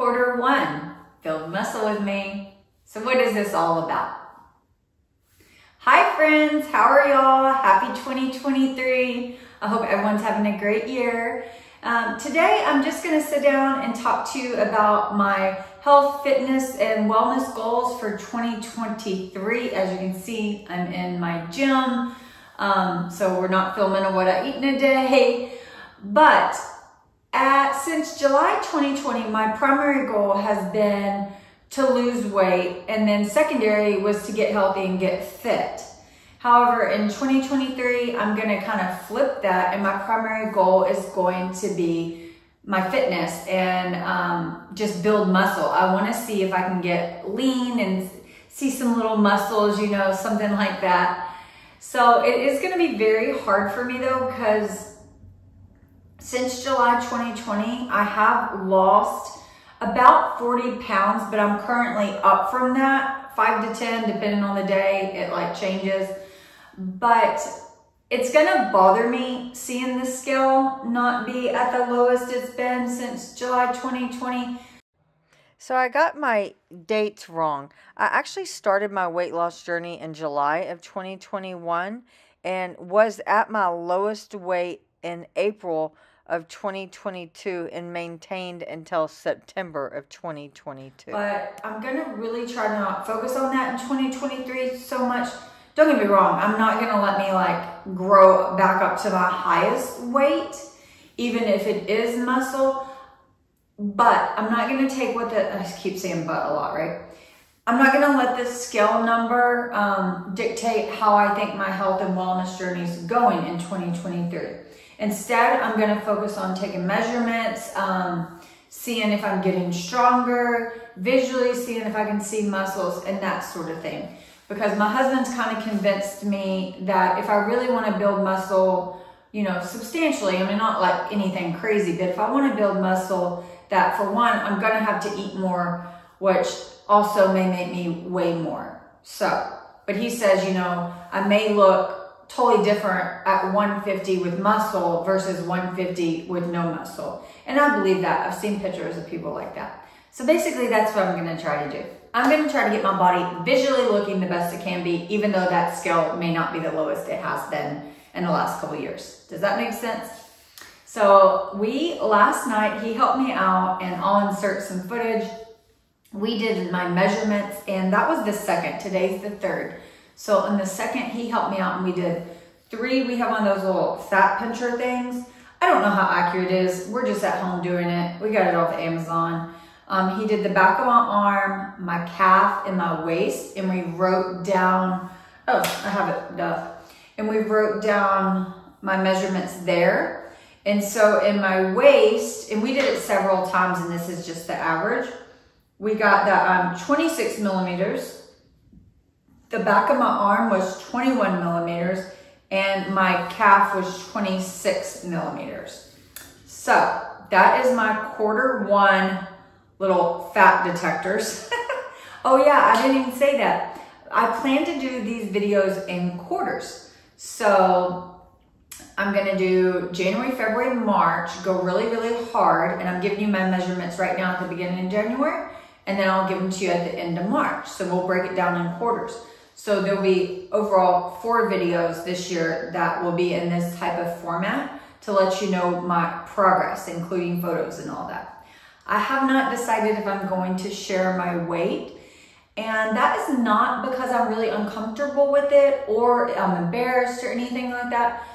quarter one. Build muscle with me. So what is this all about? Hi friends, how are y'all? Happy 2023. I hope everyone's having a great year. Today I'm just gonna sit down and talk to you about my health, fitness, and wellness goals for 2023. As you can see, I'm in my gym, so we're not filming on what I eat in a day. But since July 2020, my primary goal has been to lose weight, and then secondary was to get healthy and get fit. However, in 2023, I'm gonna kind of flip that, and my primary goal is going to be my fitness and just build muscle. I wanna see if I can get lean and see some little muscles, you know, something like that. So it is gonna be very hard for me though, because since July 2020, I have lost about 40 pounds, but I'm currently up from that, 5 to 10, depending on the day, it like changes. But it's gonna bother me seeing this scale not be at the lowest it's been since July 2020. So I got my dates wrong. I actually started my weight loss journey in July of 2021 and was at my lowest weight in April of 2022 and maintained until September of 2022. But I'm gonna really try to not focus on that in 2023 so much. Don't get me wrong, I'm not gonna let me like grow back up to my highest weight, even if it is muscle, but I'm not gonna take what the, I just keep saying but a lot, right? I'm not gonna let this scale number dictate how I think my health and wellness journey is going in 2023. Instead, I'm gonna focus on taking measurements, seeing if I'm getting stronger, visually seeing if I can see muscles and that sort of thing. Because my husband's kind of convinced me that if I really wanna build muscle, you know, substantially, I mean, not like anything crazy, but if I wanna build muscle, that for one, I'm gonna have to eat more, which also may make me weigh more. So, but he says, you know, I may look totally different at 150 with muscle versus 150 with no muscle. And I believe that. I've seen pictures of people like that. So basically that's what I'm gonna try to do. I'm gonna try to get my body visually looking the best it can be, even though that scale may not be the lowest it has been in the last couple years. Does that make sense? So last night, he helped me out and I'll insert some footage. We did my measurements and that was the second, today's the third. So in the second, he helped me out and we did three. We have one of those little fat pincher things. I don't know how accurate it is. We're just at home doing it. We got it off Amazon. He did the back of my arm, my calf, and my waist. And we wrote down, oh, I have it, duh. And we wrote down my measurements there. And so in my waist, and we did it several times, and this is just the average. We got that 26 millimeters. The back of my arm was 21 millimeters and my calf was 26 millimeters. So that is my quarter one little fat detectors. Oh yeah, I didn't even say that. I plan to do these videos in quarters. So I'm gonna do January, February, March, go really, really hard. And I'm giving you my measurements right now at the beginning of January. And then I'll give them to you at the end of March. So we'll break it down in quarters. So there'll be overall 4 videos this year that will be in this type of format to let you know my progress, including photos and all that. I have not decided if I'm going to share my weight. And that is not because I'm really uncomfortable with it or I'm embarrassed or anything like that.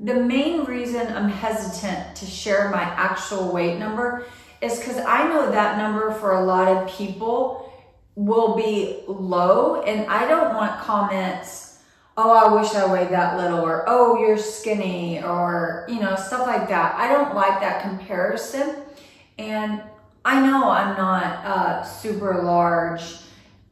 The main reason I'm hesitant to share my actual weight number is because I know that number for a lot of people will be low, and I don't want comments, oh, I wish I weighed that little, or oh, you're skinny, or you know, stuff like that. I don't like that comparison, and I know I'm not super large,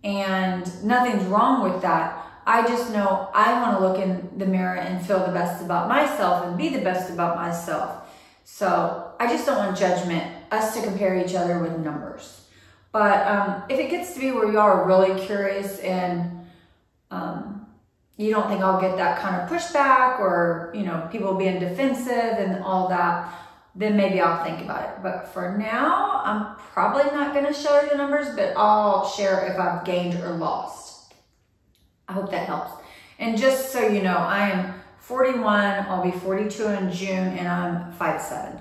and nothing's wrong with that. I just know I want to look in the mirror and feel the best about myself and be the best about myself. So I just don't want judgment, us to compare each other with numbers. But if it gets to be where y'all are really curious and you don't think I'll get that kind of pushback or, you know, people being defensive and all that, then maybe I'll think about it. But for now, I'm probably not going to show you the numbers, but I'll share if I've gained or lost. I hope that helps. And just so you know, I am 41, I'll be 42 in June, and I'm 5'7".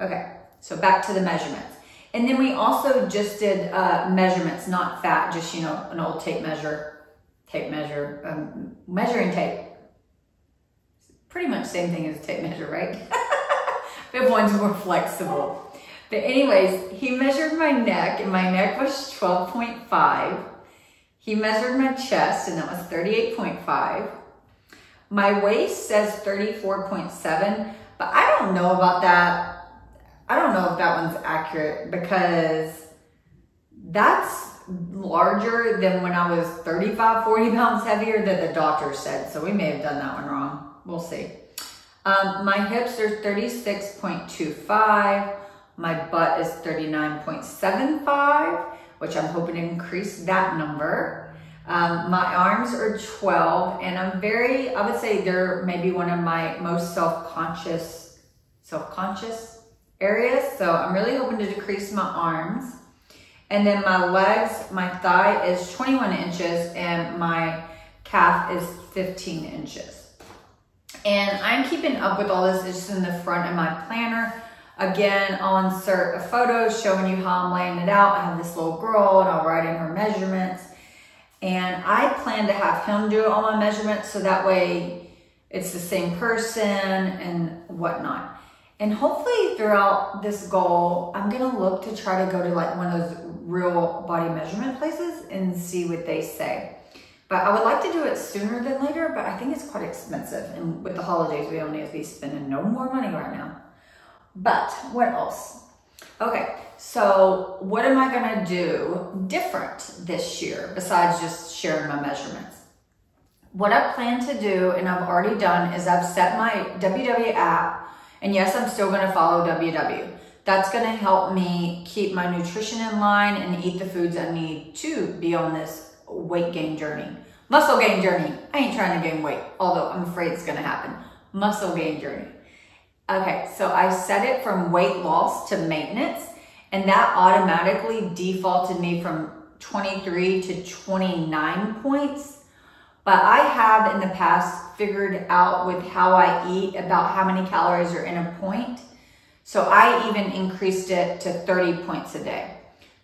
Okay, so back to the measurements. And then we also just did measurements, not fat, just, you know, an old measuring tape. Pretty much same thing as tape measure, right? But one's more flexible. But anyways, he measured my neck, and my neck was 12.5. He measured my chest, and that was 38.5. My waist says 34.7, but I don't know about that. I don't know if that one's accurate because that's larger than when I was 35, 40 pounds heavier that the doctor said. So we may have done that one wrong. We'll see. My hips are 36.25. My butt is 39.75, which I'm hoping to increase that number. My arms are 12, and I'm I would say they're maybe one of my most self-conscious areas. So I'm really hoping to decrease my arms. And then my legs, my thigh is 21 inches and my calf is 15 inches. And I'm keeping up with all this. It's just in the front of my planner. Again, I'll insert a photo showing you how I'm laying it out. I have this little girl and I'll write in her measurements. And I plan to have him do all my measurements so that way it's the same person and whatnot. And hopefully throughout this goal, I'm going to look to try to go to like one of those real body measurement places and see what they say. But I would like to do it sooner than later, but I think it's quite expensive. And with the holidays, we don't need to be spending no more money right now. But what else? Okay, so what am I going to do different this year besides just sharing my measurements? What I plan to do, and I've already done, is I've set my WW app. And yes, I'm still going to follow WW. That's going to help me keep my nutrition in line and eat the foods I need to be on this weight gain journey. Muscle gain journey. I ain't trying to gain weight, although I'm afraid it's going to happen. Muscle gain journey. Okay, so I set it from weight loss to maintenance, and that automatically defaulted me from 23 to 29 points. But I have in the past figured out with how I eat about how many calories are in a point. So I even increased it to 30 points a day.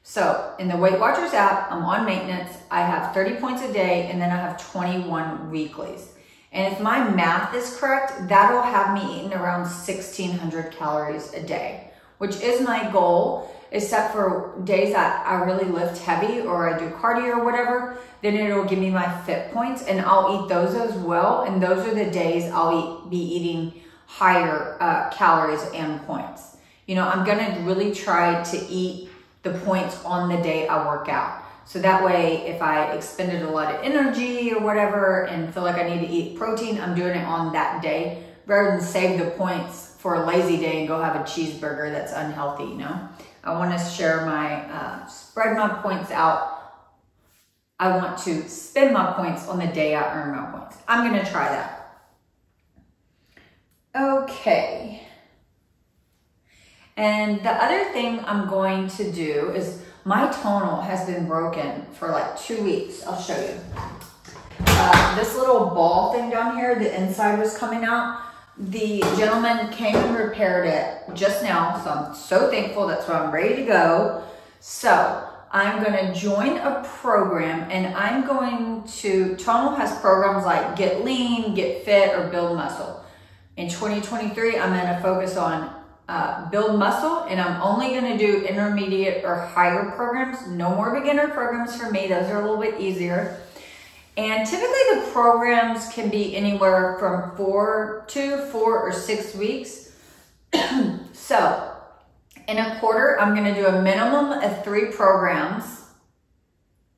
So in the Weight Watchers app, I'm on maintenance. I have 30 points a day, and then I have 21 weeklies. And if my math is correct, that'll have me eating around 1,600 calories a day, which is my goal, except for days that I really lift heavy or I do cardio or whatever, then it'll give me my fit points and I'll eat those as well. And those are the days I'll be eating higher calories and points. You know, I'm gonna really try to eat the points on the day I work out. So that way, if I expended a lot of energy or whatever and feel like I need to eat protein, I'm doing it on that day rather than save the points for a lazy day and go have a cheeseburger that's unhealthy, you know? I want to share my, spread my points out. I want to spend my points on the day I earn my points. I'm going to try that. Okay. And the other thing I'm going to do is my tonal has been broken for like 2 weeks. I'll show you. This little ball thing down here, the inside was coming out. The gentleman came and repaired it just now, so I'm so thankful. That's why I'm ready to go. So I'm going to join a program, and I'm going to, Tonal has programs like Get Lean, Get Fit, or Build Muscle. In 2023, I'm going to focus on Build Muscle, and I'm only going to do intermediate or higher programs. No more beginner programs for me. Those are a little bit easier. And typically the programs can be anywhere from 4 to 6 weeks. So in a quarter, I'm going to do a minimum of 3 programs.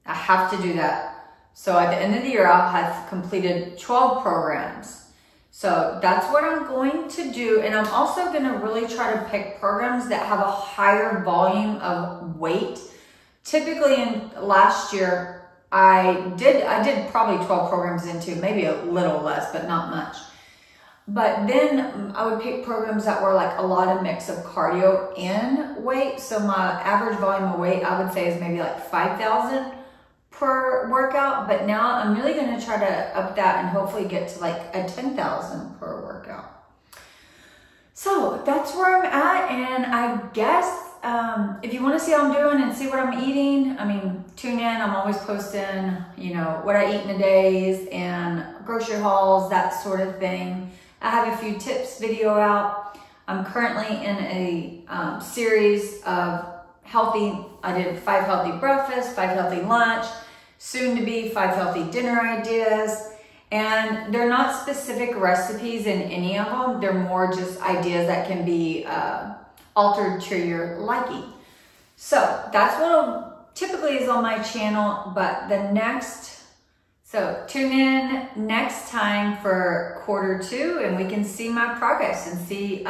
I have to do that. So at the end of the year, I'll have completed 12 programs. So that's what I'm going to do. And I'm also going to really try to pick programs that have a higher volume of weight. Typically in last year, I did probably 12 programs into maybe a little less, but not much. But then I would pick programs that were like a lot of mix of cardio and weight. So my average volume of weight, I would say, is maybe like 5,000 per workout. But now I'm really going to try to up that and hopefully get to like a 10,000 per workout. So that's where I'm at. And I guess if you want to see how I'm doing and see what I'm eating, I mean, tune in. I'm always posting, you know, what I eat in the days and grocery hauls, that sort of thing. I have a few tips video out. I'm currently in a series of healthy, I did 5 healthy breakfasts, 5 healthy lunch, soon to be 5 healthy dinner ideas. And they're not specific recipes in any of them. They're more just ideas that can be altered to your liking. So that's what typically is on my channel, but the next, so tune in next time for quarter 2 and we can see my progress and see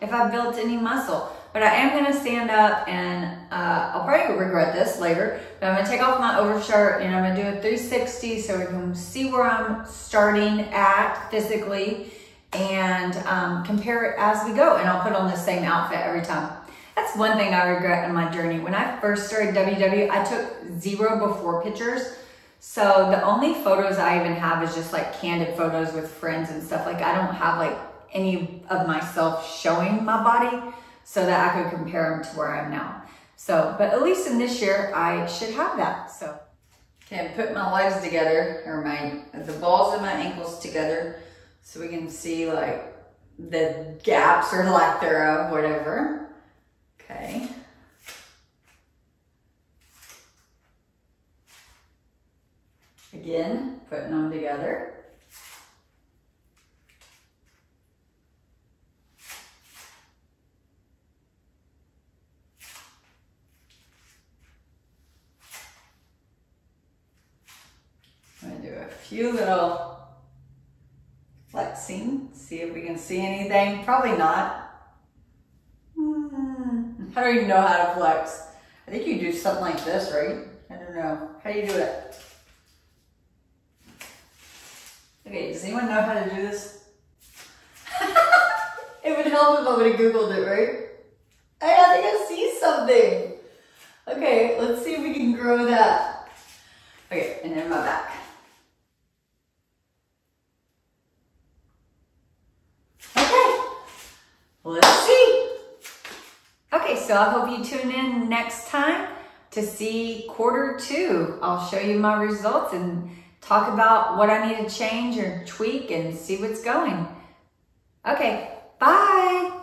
if I've built any muscle. But I am gonna stand up and I'll probably regret this later, but I'm gonna take off my overshirt and I'm gonna do a 360 so we can see where I'm starting at physically and compare it as we go. And I'll put on the same outfit every time. That's one thing I regret in my journey. When I first started WW, I took 0 before pictures. So the only photos I even have is just like candid photos with friends and stuff. Like I don't have like any of myself showing my body so that I could compare them to where I am now. So, but at least in this year, I should have that. So, okay, I put my legs together, or the balls of my ankles together, so we can see like the gaps or lack thereof, whatever. Okay. Again, putting them together. I'm going to do a few little flexing, see if we can see anything. Probably not. How do you know how to flex? I think you do something like this, right? I don't know. How do you do it? Okay, does anyone know how to do this? It would help if I would have Googled it, right? I think I see something. Okay, let's see if we can grow that. Okay, and then my back. Okay, let's see. Okay, so I hope you tune in next time to see quarter 2. I'll show you my results and talk about what I need to change or tweak and see what's going. Okay, bye.